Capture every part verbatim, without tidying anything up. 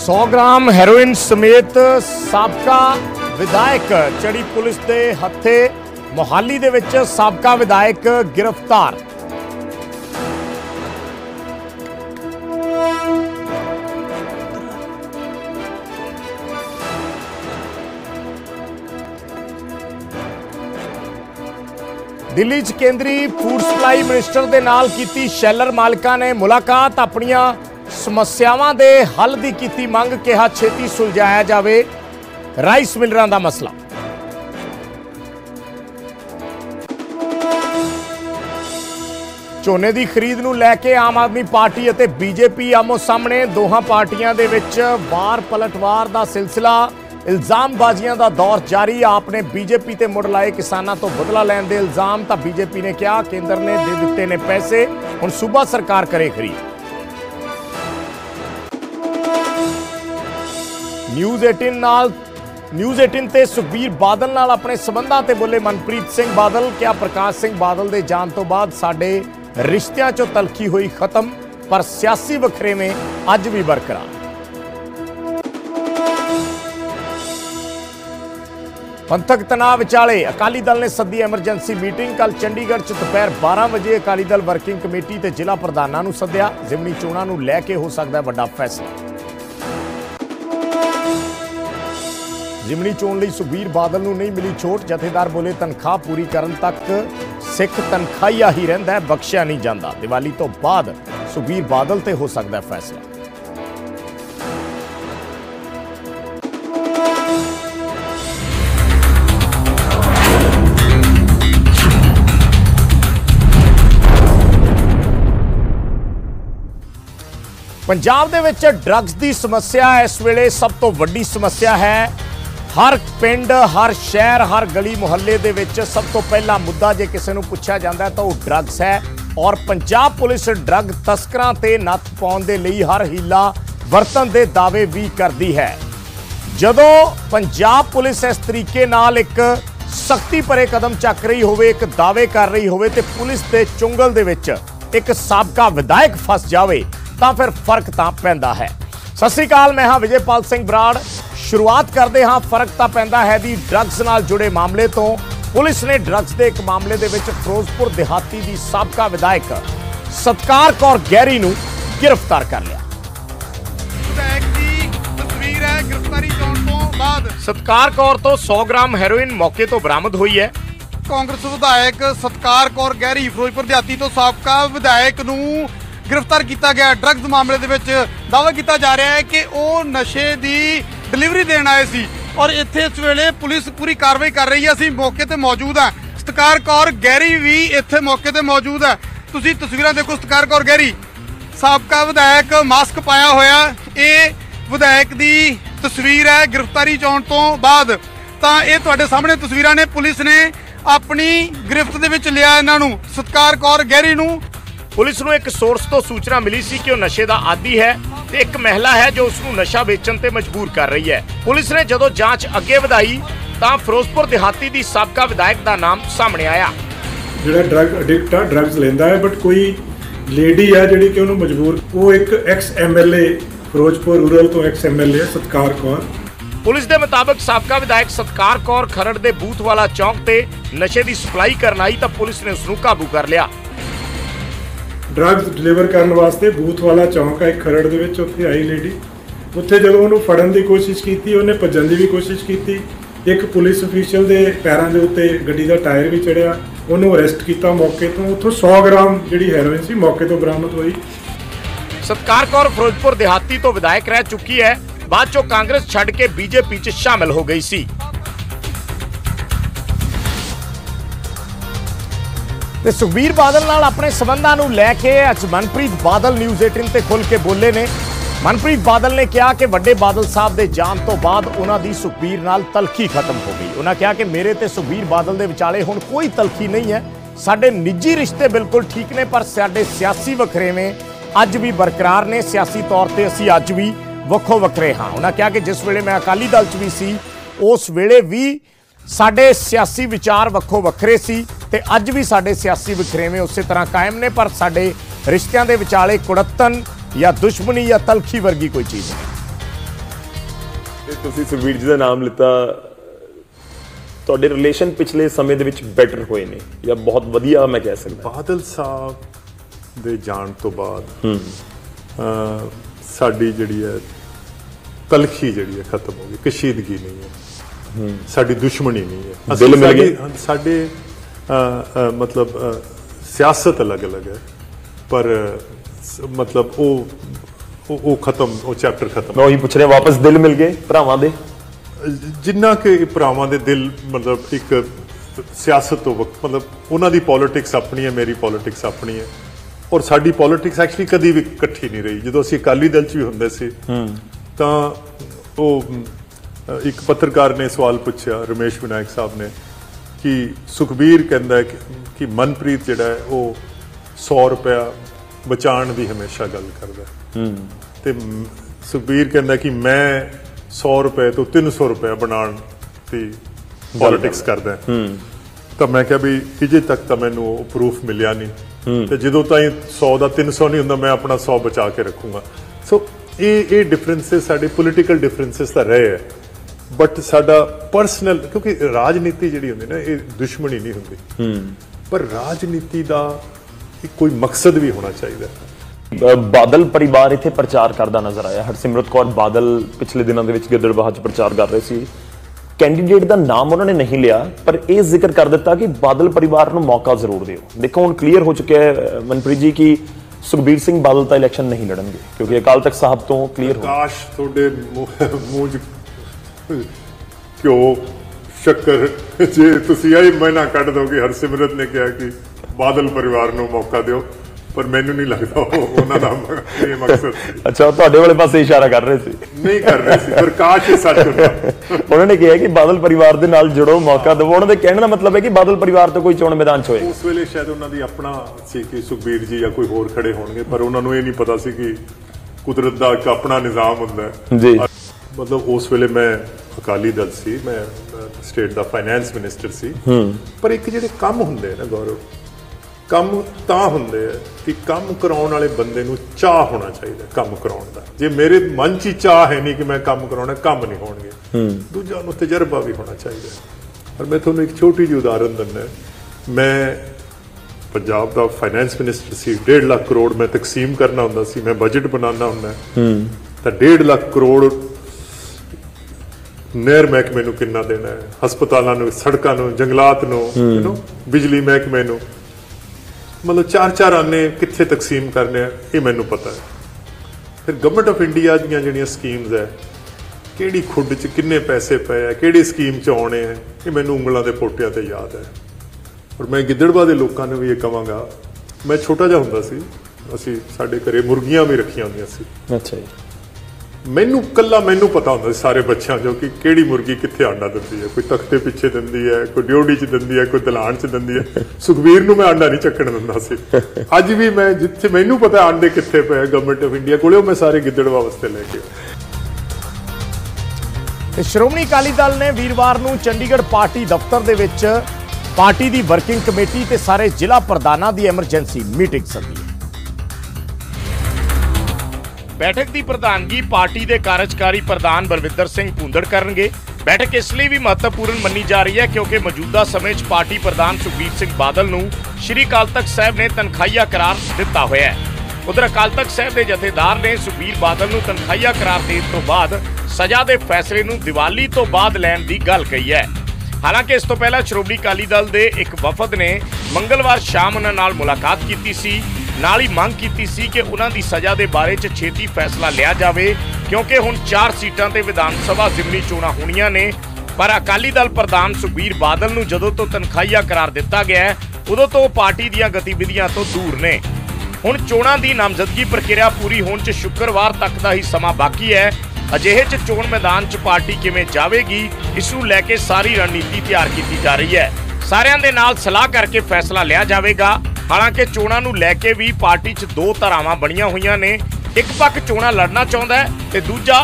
सौ gram heroin समेत साबका विधायक चढ़ी पुलिस के हथे। मोहाली दे विच साबका विधायक गिरफ्तार। दिल्ली च केंद्री फूड सप्लाई मिनिस्टर दे नाल कीती शैलर मालिकां ने मुलाकात। अपनियां समस्यावां दे हल दी कीती मंग। कहा छेती सुलझाया जावे राइस मिलरां दा मसला। झोने की खरीद नूं लैके आम आदमी पार्टी अते बीजेपी आमो सामने। दोहां पार्टियां दे विच वार पलटवार दा सिलसिला। इल्जामबाजियां दा दौर जारी। आपने बीजेपी ते मुड़ लाए किसानां तो बदला लैण दे इल्जाम। तां बीजेपी ने कहा केंद्र ने दे दित्ते ने पैसे, हुण सूबा सरकार करे खरीद। न्यूज़ अठारह नाल न्यूज़ अठारह ते सुखबीर बादल नाल अपने संबंधां ते बोले मनप्रीत सिंह बादल। क्या प्रकाश सिंह बादल दे जाण तो बाद साडे रिश्तियां चों तलखी होई खत्म, पर सियासी वखरेवें अज भी बरकरार। पंथक तनाव विचाले अकाली दल ने सदी एमरजेंसी मीटिंग। कल चंडीगढ़ च दोपहर बारह बजे अकाली दल वर्किंग कमेटी ते जिला प्रधानां नूं सद्या। जिमनी चोणां नूं लैके हो सकदा है वड्डा फैसला। जिमनी चोण लई सुखबीर बादल नूं नहीं मिली छोट। जथेदार बोले तनख्वाह पूरी करन तक सिख तनखाइया ही रहिंदा है, बख्शिया नहीं जांदा। दिवाली तो बाद सुखबीर बादल ते हो सकदा है फैसला। पंजाब दे विच ड्रग्स की समस्या इस वेले सब तो वड्डी समस्या है। हर पिंड, हर शहर, हर गली मुहल्ले दे विच सब तो पहला मुद्दा जे किसी नूं पुछया जांदा है तां वो ड्रग्स है। और पंजाब पुलिस ड्रग तस्करां ते नत्थ पाउण दे लई हर हीला वरतन दे दावे भी करदी है। जदों पंजाब पुलिस इस तरीके नाल एक सख्ती भरे कदम चक रही होवे, एक दावे कर रही होवे ते पुलिस दे चुंगल दे विच एक साबका विधायक फस जावे तां फिर फर्क तां पैंदा है। सत श्री अकाल, मैं हां विजयपाल सिंह बराड़। शुरुआत करते हाँ, फर्क तां पैंदा है दी ड्रग्स नाल जुड़े मामले तो। पुलिस ने ड्रग्स के एक मामले दे विच फिरोजपुर देहाती दी साबका विधायक सतकार कौर गहरी नूं गिरफ्तार कर लिया। विधायक दी तस्वीर है गिरफ्तारी होण तों बाद। सतकार कौर तो सौ ग्राम हेरोइन मौके तो बरामद हुई है। कांग्रेस विधायक सतकार कौर गहरी फिरोजपुर देहाती तो साबका विधायक नूं गिरफ्तार किया गया। ड्रग्स मामले दे विच दावा किया जा रहा है कि वह नशे की डिलीवरी देण आए सी और इत्थे इस वेले पुलिस पूरी कार्रवाई कर रही है। असीं मौके ते मौजूद है। सतकार कौर गहरी भी इत्थे मौके ते मौजूद है। तुसीं तस्वीरां देखो, सतकार कौर गहरी साबका विधायक मास्क पाया होया। यह विधायक की तस्वीर है गिरफ्तारी चाउण तो बाद। तां इह तुहाडे सामने तस्वीरां ने। पुलिस ने अपनी गिरफ्त दे विच लिया इन्हां नूं, सतकार कौर गहरी नूं। पुलिस को एक सोर्स तो सूचना मिली सी कि वह नशे का आदी है। एक महिला है जो उसको नशा बेचण ते मजबूर कर रही है। पुलिस ने जदों जांच अगे वधाई तां फिरोजपुर देहाती दी साबका विधायक का नाम सामने आया। जिहड़ा ड्रग एडिक्ट आ, ड्रग्स लेंदा है, बट कोई लेडी है जिहड़ी कि उहनूं मजबूर। वो एक ex M L A Firozpur rural तो ex M L A Satkar Kaur. Police के मुताबिक साबका विधायक सतकार कौर खरड़ के बूथ वाला चौक से नशे की सप्लाई करन आई तां पुलिस ने उसनूं काबू कर लिया। ड्रग्स डिलीवर करने वास्ते बूथ वाला चौंक है एक खरड़ दे विच, उत्थे आई लेडी। उत्थे जदों उहनूं फड़न की कोशिश की, उन्हें भजन की भी कोशिश की। एक पुलिस अफीशियल के पैरों के उत्ते गड्डी का टायर भी चढ़िया, उन्होंने अरैसट किया मौके तो। उत्थों सौ ग्राम जिहड़ी हेरोइन सी मौके तो बरामद हुई। सतकार कौर फिरोजपुर देहाती तो विधायक रह चुकी है, बाद चो कांग्रेस छड़ के बीजेपी च शामिल हो गई सी। ते सुखबीर बादल नाल अपने संबंधां नूं लैके अज मनप्रीत बादल न्यूज़ अठारह ते खुल के बोले ने। मनप्रीत बादल ने कहा कि वड्डे बादल साहब दे जाण तो बाद उन्हां दी सुखबीर नाल तलखी खत्म हो गई। उन्हां कहा कि मेरे ते सुखबीर बादल दे विचाले हुण कोई तलखी नहीं है। साडे निजी रिश्ते बिल्कुल ठीक ने, पर साडे सियासी वखरेवें अज भी बरकरार ने। सियासी तौर ते असीं अज भी वखो वखरे हां। उन्हां कहा कि जिस वेले मैं अकाली दल च भी सी, उस वेले भी साडे सियासी विचार वखो वखरे सी ते अज भी साडे सियासी विखरेवें उस तरह कायम ने, पर साडे रिश्तियां दे विचाले कुड़त्तन या दुश्मनी या तलखी वर्गी कोई चीज है। सुखबीर जी का नाम लिता, ਤੁਹਾਡੇ ਰਿਲੇਸ਼ਨ पिछले समय ਦੇ ਵਿੱਚ ਬੈਟਰ ਹੋਏ ਨੇ ਜਾਂ बहुत ਵਧੀਆ मैं कह सकता। ਬਾਦਲ साहब ਦੇ ਜਾਣ ਤੋਂ ਬਾਅਦ ਹਮ ਸਾਡੀ ਜਿਹੜੀ ਹੈ ਤਲਖੀ ਜਿਹੜੀ ਹੈ ਖਤਮ ਹੋ ਗਈ, ਕਸ਼ੀਦਗੀ ਨਹੀਂ ਹੈ, ਹਮ ਸਾਡੀ ਦੁਸ਼ਮਣੀ ਨਹੀਂ ਹੈ। ਦਿਲ ਮਿਲ ਗਏ ਸਾਡੇ, मतलब सियासत अलग अलग है पर मतलब ਉਹ ਉਹ ਖਤਮ, ਉਹ ਚੈਪਟਰ ਖਤਮ। ਮੈਂ ਉਹੀ ਪੁੱਛ ਰਿਹਾ, ਵਾਪਸ ਦਿਲ ਮਿਲ ਗਏ ਭਰਾਵਾਂ ਦੇ, जिन्ना के भरावां दे दिल मतलब एक सियासत तो वक्त मतलब उन्हों की पॉलिटिक्स अपनी है, मेरी पॉलिटिक्स अपनी है और साड़ी पॉलिटिक्स एक्चुअली कभी भी इकट्ठी नहीं रही। जो असीं अकाली दल च भी हुंदे सी तां ओह एक पत्रकार ने सवाल पूछा, रमेश विनायक साहब ने, कि सुखबीर कहता है कि मनप्रीत जिहड़ा है वह सौ रुपया बचाण दी हमेशा गल करदा है ते सुखबीर कहता कि मैं सौ रुपए तो तीन सौ रुपया बनाने की पॉलिटिक्स करता है। तो मैं क्या भी अजे तक तो मैं प्रूफ मिलिया नहीं तो जो ताई सौ का तीन सौ नहीं होंगे मैं अपना सौ बचा के रखूँगा। सो ये डिफरेंसिस साढ़े पोलिटिकल डिफरेंसिस तो रहे है बट साढ़ा परसनल क्योंकि राजनीति जी होंगी ना ये दुश्मनी नहीं होंगी पर राजनीति का कोई मकसद भी होना चाहिए। बादल परिवार इत्थे प्रचार करता नजर आया, हरसिमरत कौर बादल पिछले दिनों के गिद्दड़बाह प्रचार कर रहे थे, कैंडीडेट का नाम उन्होंने नहीं लिया पर यह जिक्र कर दिता कि बादल परिवार को मौका जरूर दो। देखो हुण क्लीयर हो चुका है मनप्रीत जी कि सुखबीर सिंह बादल तो इलैक्शन नहीं लड़नगे क्योंकि अकाल तख्त साहब तो क्लीयर हो। काश थोड़े मूंह क्यों शक्कर जे तुसीं आई महीना कट दोगे। हरसिमरत ने कहा कि बादल परिवार को मौका दो पर मैनू नहीं लगता उन्होंने मकसद। अच्छा, तो वाले पास इशारा कर रहे थे? नहीं कर रहे थे पर काश सच उन्होंने कहा कि बादल परिवार के नाल जुड़ो, मौका दो। उन्होंने कहने का मतलब है कि बादल परिवार तो कोई चोण मैदान च उस वेले शायद उन्होंने दी अपना सी कि सुखबीर जी या कोई होर खड़े होणगे पर उन्होंने ये नहीं पता सी कि कुदरत दा एक अपना निजाम हुंदा है जी। मतलब उस वेले मैं अकाली दल सी, मैं स्टेट दा फाइनेंस मिनिस्टर सी पर एक जिहड़े काम हुंदे ना गौरव ਕੰਮ ਤਾਂ ਹੁੰਦੇ ਆ ਕਿ ਕੰਮ ਕਰਾਉਣ ਵਾਲੇ ਬੰਦੇ ਨੂੰ ਚਾਹ ਹੋਣਾ ਚਾਹੀਦਾ ਕੰਮ ਕਰਾਉਣ ਦਾ। ਜੇ ਮੇਰੇ ਮਨ 'ਚ ਚਾਹ ਹੈ ਨਹੀਂ ਕਿ ਮੈਂ ਕੰਮ ਕਰਾਉਣਾ, ਕੰਮ ਨਹੀਂ ਹੋਣਗੇ। ਦੂਜਾ ਨੂੰ ਤਜਰਬਾ ਵੀ ਹੋਣਾ ਚਾਹੀਦਾ। ਔਰ ਮੈਂ ਤੁਹਾਨੂੰ ਇੱਕ ਛੋਟੀ ਜਿਹੀ ਉਦਾਹਰਨ ਦਿੰਦਾ, ਮੈਂ ਪੰਜਾਬ ਦਾ ਫਾਈਨੈਂਸ ਮਿਨਿਸਟਰ ਸੀ, ਡੇਢ ਲੱਖ ਕਰੋੜ ਮੈਂ ਤਕਸੀਮ ਕਰਨਾ ਹੁੰਦਾ ਸੀ, ਮੈਂ ਬਜਟ ਬਣਾਉਣਾ ਹੁੰਦਾ ਤਾਂ ਡੇਢ ਲੱਖ ਕਰੋੜ ਨਹਿਰ ਮਹਿਕਮੇ ਨੂੰ ਕਿੰਨਾ ਦੇਣਾ ਹੈ, ਹਸਪਤਾਲਾਂ ਨੂੰ, ਸੜਕਾਂ ਨੂੰ, ਜੰਗਲਾਤ ਨੂੰ, ਯੂ ਨੋ ਬਿਜਲੀ ਮਹਿਕਮੇ ਨੂੰ, मतलब चार चार आने कितने तकसीम करने ये मैनू पता है। फिर गवर्नमेंट ऑफ इंडिया दियाँ जिहड़ियां स्कीम्स है कि खुड च किन्ने पैसे पे है, कि स्कीम च आने है, ये मैनू उंगलों के पोटिया से याद है। और मैं गिद्दड़बाह के लोगों ने भी ये कहांगा, मैं छोटा जिहा हुंदा सी, असीं साडे घरे मुर्गियां भी रखिया हुंदियां सी। अच्छा जी। मैनू कल्ला मैनू पता हुंदा सी सारे बच्चों जो कि किहड़ी मुर्गी कित्थे आंडा दिंदी है, कोई तख्ते पिछे दिंदी है, कोई ड्योडी च दिंदी है, कोई दलान च दिंदी है। सुखबीर नूं मैं आंडा नहीं चक्कण दिंदा सी। अज भी मैं जिथे मैनू पता आंडे कित्थे पे गवर्नमेंट ऑफ इंडिया कोले, मैं सारे गिद्दड़बाह वास्ते लेके। श्रोमणी अकाली दल ने वीरवार नूं चंडीगढ़ पार्टी दफ्तर दे विच पार्टी दी वर्किंग कमेटी ते सारे जिला प्रधानां दी एमरजेंसी मीटिंग सदी। बैठक की प्रधानगी पार्टी के कार्यकारी प्रधान बलविंदर सिंह भूंदड़ करनगे। बैठक इसलिए भी महत्वपूर्ण मनी जा रही है क्योंकि मौजूदा समय पार्टी प्रधान सुखबीर सिंह बादल नूं श्री अकाल तख्त साहब ने तनखाइया करार दिता होया है। उधर अकाल तख्त साहब के जथेदार ने सुखबीर बादल नूं तनखाइया करार देने तो बाद सजा के फैसले नूं दिवाली तो बाद लैण की गल कही है। हालांकि इस तो पहला श्रोमणी अकाली दल के एक वफद ने मंगलवार शाम उन्हां नाल मुलाकात की सी, नाल ही मांग की सी कि उन्हां दी सज़ा दे बारे च छेती फैसला लिया जावे क्योंकि हुण चार सीटां ते विधान सभा जिमनी चोणां होणीआं ने। पर अकाली दल प्रधान सुखबीर बादल नूं जदों तो तनखाइया करार दिता गया है उदों तो पार्टी दीआं गतिविधियां तो दूर ने। हुण चोणां दी नामजदगी प्रक्रिया पूरी होण च शुक्रवार तक दा ही समां बाकी है। अजिहे च चोण मैदान च पार्टी किवें जावेगी, इस नूं लैके सारी रणनीति तैयार की जा रही है, सारिआं दे नाल सलाह करके फैसला लिया जावेगा। हालांकि चोणां नूं लैके भी पार्टी च दो धारावां बणीआं होईआं ने, एक पक्ष चोणां लड़ना चाहुंदा है ते दूजा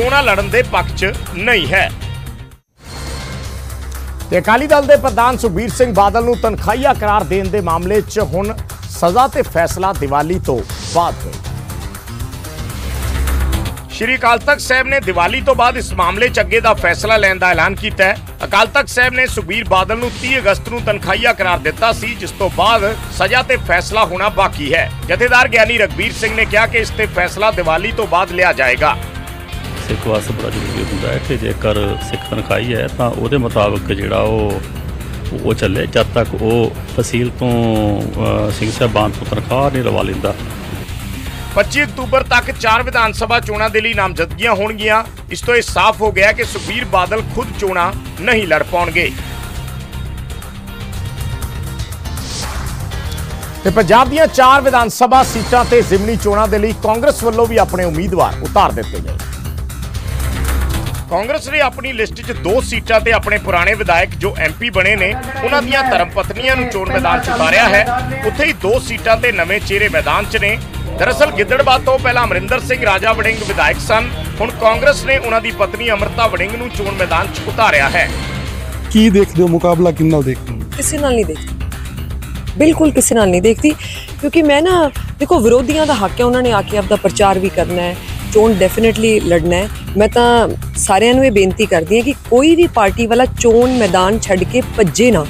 चोणां लड़न दे पक्ष च नहीं है। अकाली दल के प्रधान सुखबीर सिंह बादल नूं तनखाइया करार देण दे मामले च हुण सजा ते फैसला दिवाली तो बाद में। श्री अकाल तख्त साहब ने दिवाली तो बाद इस मामले च अगे का फैसला लैन का ऐलान किया है। अकाल तख्त साहब ने सुखबीर बादल नूं तीस अगस्त नूं तनखाहिया करार दिता सी, जिस तो बाद सजा ते फैसला होना बाकी है। जथेदार ज्ञानी रगबीर सिंह ने कहा कि इस ते फैसला दिवाली तो बाद लिया जाएगा। सिख वास्ते बड़ा जरूरी होंदा है कि जेकर सिख तनखाही है तो उसदे मुताबिक जिहड़ा वो चले, जब तक वो तहसील तो सिंह साहबान तो तनखाह नहीं लवा लैंदा। पच्चीस अक्तूबर तक चार विधान सभा चोणां दे लई नामजदगियां होणगीआं। इस तो यह साफ हो गया कि सुखबीर बादल खुद चोणां नहीं लड़ पाउणगे। ते पंजाब दीआं चार विधान सभा सीटां ते जिमनी चोणां दे लई कांग्रेस वल्लों भी अपने उम्मीदवार उतार दित्ते गए। कांग्रेस ने अपनी लिस्ट च दो सीटां ते अपने पुराने विधायक जो एमपी बने ने उन्हां दीआं धर्मपत्नियां नूं चोण मैदान च उतारिया है। उत्थे ही दो सीटां ते नवे चेहरे मैदान च ने। दरअसल गिद्दड़बाह तो पहला अमरिंदर सिंह राजा वड़िंग विधायक सन। हुण कांग्रेस ने उन्हां दी पत्नी अमृता वड़िंग नूं चोण मैदान च उतारिया है। की देखदे हो मुकाबला किस नाल देखदे हो? किसी नाल नहीं देखदी, बिल्कुल किसी नाल नहीं देखदी, क्योंकि मैं ना देखो विरोधियां दा हक है, उन्हां ने आके अपना प्रचार भी करना है, चोन डेफिनेटली लड़ना है। मैं तो सारियां नूं बेनती करती है कि कोई भी पार्टी वाला चोन मैदान छड़ के भज्जे ना।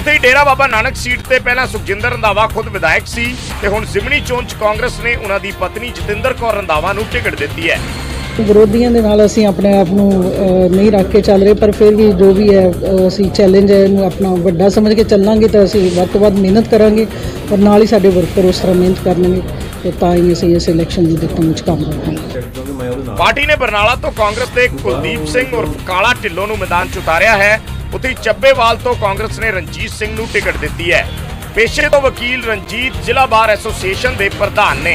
उत्थे डेरा बाबा नानक सीट ते पहला सुखजिंदर रंधावा खुद विधायक सी ते हुण जिमनी चोन च कांग्रेस ने उन्हां दी पत्नी जतिंदर कौर रंधावा नूं टिकट दित्ती है। विरोधियों के नाल असीं अपने आप नूं नहीं रख के चल रहे, पर फिर भी जो भी है असीं चैलेंज है इहनूं अपना वड्डा समझ के चलांगे तो असीं वध तों वध मेहनत करांगे और नाल ही साडे वर्कर उस तरह मेहनत करनगे। पार्टी ने बरनाला तो कांग्रेस के कुलदीप सिंह और काला ढिल्लों नूं मैदान च उतारिया है। उत्थे चब्बेवाल तो कांग्रेस ने रणजीत सिंह नूं टिकट दित्ती है। पेशे तो वकील रणजीत जिला बार एसोसीएशन के प्रधान ने।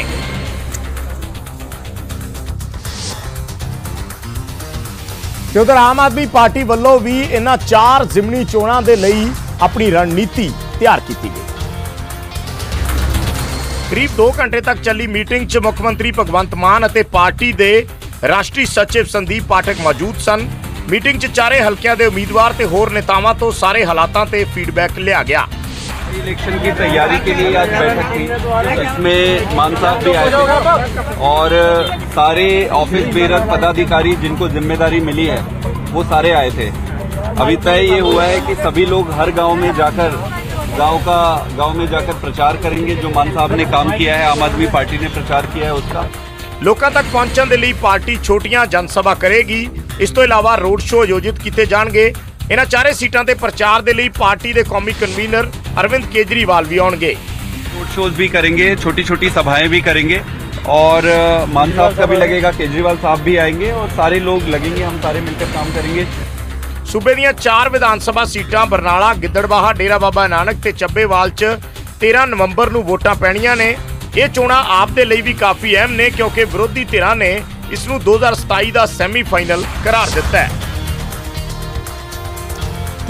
उधर आम आदमी पार्टी वालों भी इन्हां चार जिमनी चोणां दे लई अपनी रणनीति तैयार की गई। करीब दो घंटे तक चली मीटिंग च मुख्यमंत्री भगवंत मान अते पार्टी दे राष्ट्रीय सचिव संदीप पाठक मौजूद सन। मीटिंग च चारे हलकियां दे उम्मीदवार ते होर नेतावां तो सारे हालातां ते फीडबैक लिया गया। इलेक्शन की तैयारी के लिए आज बैठक थी, इसमें मान साहब भी आए थे और सारे ऑफिस बेरक पदाधिकारी जिनको जिम्मेदारी मिली है वो सारे आए थे। अभी तय ये हुआ है कि सभी लोग हर गाँव में जाकर गांव का गांव में जाकर प्रचार करेंगे। जो मान साहब ने काम किया है, आम आदमी पार्टी ने प्रचार किया है, उसका लोगों तक पहुंचने के लिए पार्टी छोटियां जनसभा करेगी। इस तो इलावा रोड शो आयोजित किए जाएंगे। इन चारे सीटों के प्रचार के लिए पार्टी के कौमी कन्वीनर अरविंद केजरीवाल भी आएंगे। रोड शोज भी करेंगे, छोटी छोटी सभाएं भी करेंगे और मान साहब का भी लगेगा, केजरीवाल साहब भी आएंगे और सारे लोग लगेंगे, हम सारे मिलकर काम करेंगे। सूबे दीयां चार विधान सभा सीटां बरनाला, गिद्दड़बाहा, डेरा बाबा नानक ते चब्बेवाल च तेरह नवंबर नूं वोटां पैणियां ने। ये चोणां आप दे लई भी काफ़ी अहम ने, क्योंकि विरोधी धिरां ने इस नूं दो हज़ार सताई का सैमीफाइनल करार दिता है।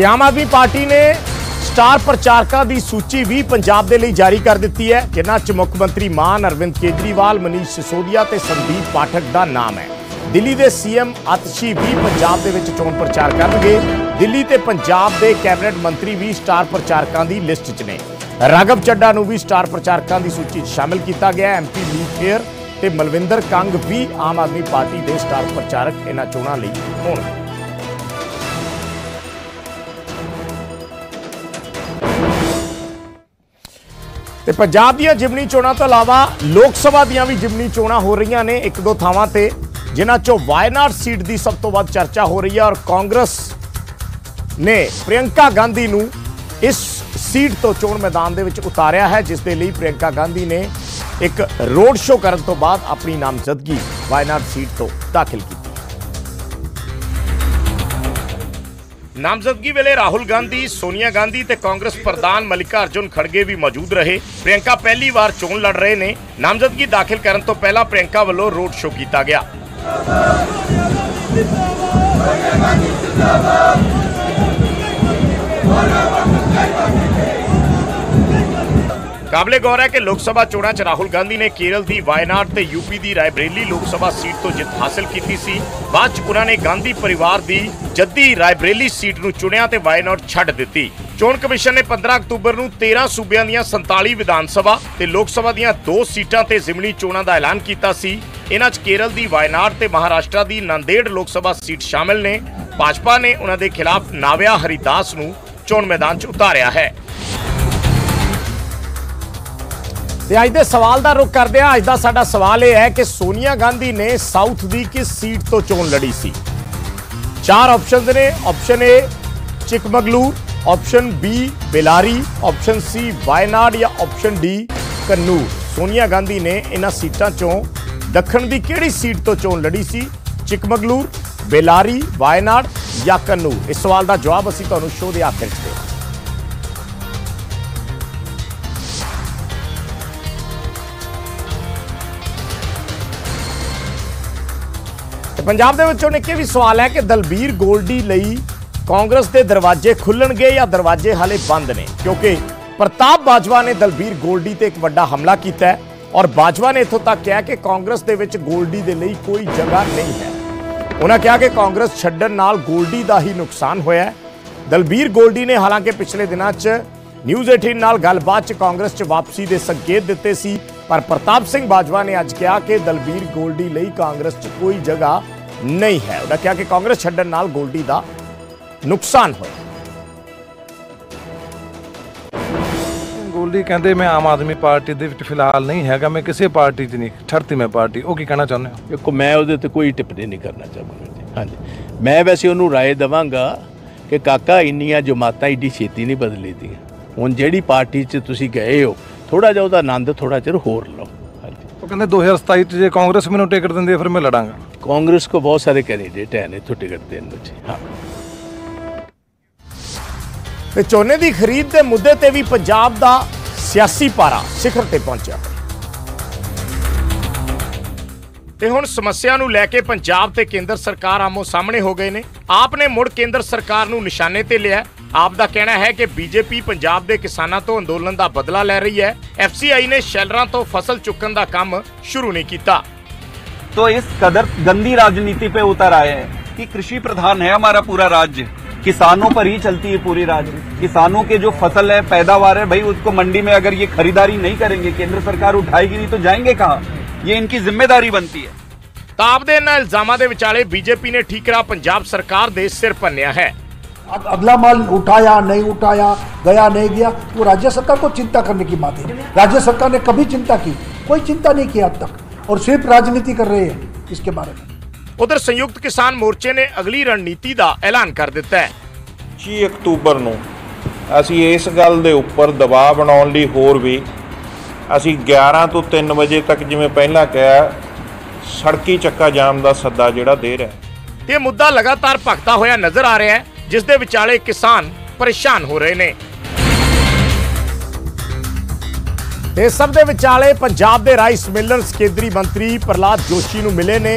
आम आदमी पार्टी ने स्टार प्रचारकां दी सूची भी पंजाब दे लई जारी कर दित्ती है, जिन्हां च मुख्यमंत्री मान, अरविंद केजरीवाल, मनीष सिसोदिया ते संदीप पाठक का नाम है। दिल्ली के सीएम अतिशी भी पंजाब दे विच चोण प्रचार करनगे। दिल्ली ते पंजाब के कैबिनेट मंत्री भी स्टार प्रचारकों की लिस्ट च ने। राघव चड्डा नूं भी स्टार प्रचारकों की सूची शामिल किया गया। एम पी मीफेयर ते मलविंदर कंग भी आम आदमी पार्टी के स्टार प्रचारक इन्हां चोणां लई होणगे। ते पंजाब दीआं जिमनी चोणां तो इलावा लोक सभा दीआं भी जिमनी चोणां हो रहीआं ने एक दो थावां ते, जिन्हां चों वायनाड सीट की सब तो वध चर्चा हो रही है और कांग्रेस ने प्रियंका गांधी नूं इस सीट तो चोण मैदान दे विच उतारिया है, जिस दे लई प्रियंका गांधी ने एक रोड शो करन तो बाद अपनी नामजदगी वायनाड सीट तो दाखिल की। नामजदगी वेले राहुल गांधी, सोनिया गांधी ते कांग्रेस प्रधान मल्लिका अर्जुन खड़गे भी मौजूद रहे। प्रियंका पहली बार चोण लड़ रहे ने। नामजदगी दाखिल करन तो पहला प्रियंका वल्लों रोड शो किया गया। काबले गौर है कि लोकसभा चोणां च राहुल गांधी ने केरल की वायनाड ते यूपी की रायबरेली लोकसभा सीट तो जित हासिल की सी। बाद च उन्होंने गांधी परिवार की जद्दी रायबरेली सीट नूं चुनिया ते वायनाड छड्ड दित्ती। चोण कमीशन ने पंद्रह अक्तूबर नूं तेरह सूबियां दीयां संताली विधानसभा ते लोकसभा दीयां दो सीटां ते जिमनी चोणां दा ऐलान कीता सी। इन्हां च केरल दी वायनाड ते महाराष्ट्र दी नांदेड़ लोकसभा सीट शामिल ने। भाजपा ने उन्हां दे खिलाफ नाव्या हरिदास नूं चोण मैदान च उतारिया है। ते अज दे सवाल दा रुख करदे अज दा साडा सवाल यह है कि सोनीया गांधी ने साउथ दी किस सीट तो चोण लड़ी सी। चार ऑप्शन ने, option A Chikmagalur, option B Bellary, option C Wayanad या ऑप्शन डी कन्नूर। सोनिया गांधी ने इन्हां सीटां चों दखण दी किहड़ी सीट तो चोण लड़ी सी? चिकमगलूर, बेलारी, वायनाड या कन्नूर? इस सवाल दा जवाब असीं तुहानूं शो दे आखिर च देवांगे। पंजाब दे विचों निके भी सवाल है कि दलबीर गोल्डी लई कांग्रेस के दरवाजे खुलणगे या दरवाजे हाले बंद ने, क्योंकि प्रताप बाजवा ने दलबीर गोल्डी ते एक बड़ा हमला किया है और बाजवा ने इथों तक कहा कि कांग्रेस के विच गोल्डी दे लई कोई जगह नहीं है। उन्होंने कहा कि कांग्रेस छड्डण नाल गोल्डी का ही नुकसान होया है। दलबीर गोल्डी ने हालांकि पिछले दिनों न्यूज़ अठारह नाल गलबात च कांग्रेस च वापसी के संकेत दिते सी, पर प्रताप सिंह बाजवा ने अज कहा कि दलबीर गोल्डी लई कांग्रेस च कोई जगह नहीं है। उन्होंने कहा कि कांग्रेस छड्डण नाल गोल्डी का नुकसान हो। गोल्डी कहते मैं आम आदमी पार्टी दे विच फिलहाल नहीं हैगा, मैं किसी पार्टी च नहीं ठरती, मैं पार्टी वो की कहना चाहते हो? देखो मैं उहदे ते कोई टिप्पणी नहीं करना चाहूँगा। हाँ जी, मैं वैसे उन्होंने राय देवांगा कि काका इन्नियां जमातां एड्डी छेती नहीं बदली दी। हुण जिहड़ी पार्टी च तुसीं गए हो थोड़ा जिहा उहदा आनंद थोड़ा चिर होर लो। हाँ जी, वो कहते दो हज़ार सताईस जो कांग्रेस मैनूं टिकट दिंदी है फिर मैं लड़ांगा। कांग्रेस को बहुत सारे कैंडीडेट हैं इत्थों टिकट देण विच। हाँ, ते झोने की खरीद के मुद्दे पर भी पंजाब का सियासी पारा शिखर पर पहुंचा। ते हुण समस्या नूं लैके पंजाब ते केंद्र सरकार आमो सामने हो गए ने। आपने मुड़ केंद्र सरकार नूं निशाने ते लिया। आप दा कहना है कि बीजेपी पंजाब दे किसानां तो अंदोलन का बदला लै रही है। एफ सी आई ने शैलरां तो फसल चुकन का काम शुरू नहीं किया। तो इस कदर गंदी राजनीति पे उतर आए हैं कि कृषि प्रधान है हमारा पूरा राज्य, किसानों पर ही चलती है पूरी राजनीति। किसानों के जो फसल है, पैदावार है, भाई उसको मंडी में अगर ये खरीदारी नहीं करेंगे, केंद्र सरकार उठाएगी नहीं तो जाएंगे कहाँ? ये इनकी जिम्मेदारी बनती है। तो आपदे इन्हां इल्जामां दे विचाले बीजेपी ने ठीकरा पंजाब सरकार दे सिर भन्निया है। अब अगला माल उठाया नहीं उठाया, गया नहीं गया, वो राज्य सरकार को चिंता करने की बात है। राज्य सरकार ने कभी चिंता की? कोई चिंता नहीं की अब तक, और सिर्फ राजनीति कर रही है इसके बारे में। उधर संयुक्त किसान मोर्चे ने अगली रणनीति का ऐलान कर दिता है। छे अक्तूबर नूं असीं इस गल दे उपर दबाव बनाउण लई होर भी असीं ग्यारह तो तीन बजे तक जिवें पहला कहा सड़की चक्का जाम का सद्दा जिहड़ा दे रहा है। ये मुद्दा लगातार भखदा होया नज़र आ रहा है, जिस दे विचाले किसान परेशान हो रहे ने। ते सब दे विचाले पंजाब दे राइस मिलर्स केंद्रीय मंत्री प्रहलाद जोशी नूं मिले ने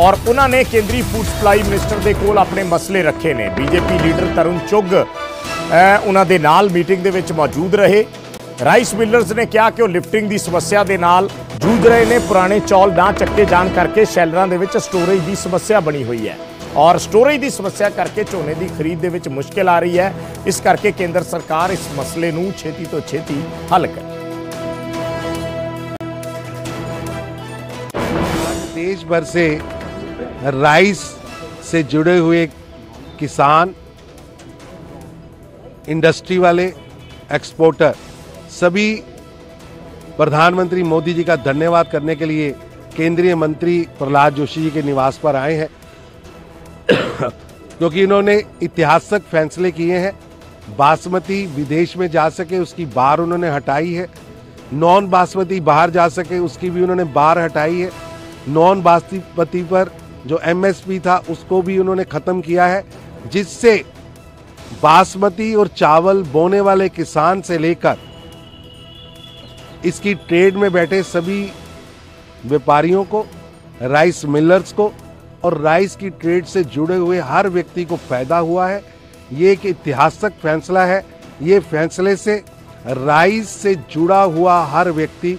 और उन्होंने केंद्रीय फूड सप्लाई मिनिस्टर के कोल अपने मसले रखे ने। बीजेपी लीडर तरुण चुग उन्होंने नाल मीटिंग दे विच मौजूद रहे। राइस मिलर्स ने कहा कि वो लिफ्टिंग की समस्या के नाल जूझ रहे हैं। पुराने चौल ना चक्के जाने करके शैलरां दे विच स्टोरेज की समस्या बनी हुई है और स्टोरेज की समस्या करके झोने की खरीद दे विच मुश्किल आ रही है। इस करके केंद्र सरकार इस मसले नूं छेती तो छेती हल करे। देश भर से राइस से जुड़े हुए किसान, इंडस्ट्री वाले, एक्सपोर्टर सभी प्रधानमंत्री मोदी जी का धन्यवाद करने के लिए केंद्रीय मंत्री प्रहलाद जोशी जी के निवास पर आए हैं, क्योंकि इन्होंने ऐतिहासिक फैसले किए हैं। बासमती विदेश में जा सके उसकी बार उन्होंने हटाई है, नॉन बासमती बाहर जा सके उसकी भी उन्होंने बार हटाई है, नॉन बासमती पर जो एम एस पी था उसको भी उन्होंने ख़त्म किया है, जिससे बासमती और चावल बोने वाले किसान से लेकर इसकी ट्रेड में बैठे सभी व्यापारियों को, राइस मिलर्स को और राइस की ट्रेड से जुड़े हुए हर व्यक्ति को फ़ायदा हुआ है। ये एक ऐतिहासिक फैसला है। ये फैसले से राइस से जुड़ा हुआ हर व्यक्ति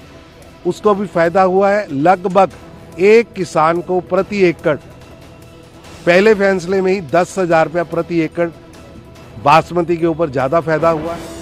उसको भी फायदा हुआ है। लगभग एक किसान को प्रति एकड़ पहले फैसले में ही दस हजार रुपया प्रति एकड़ बासमती के ऊपर ज़्यादा फायदा हुआ है।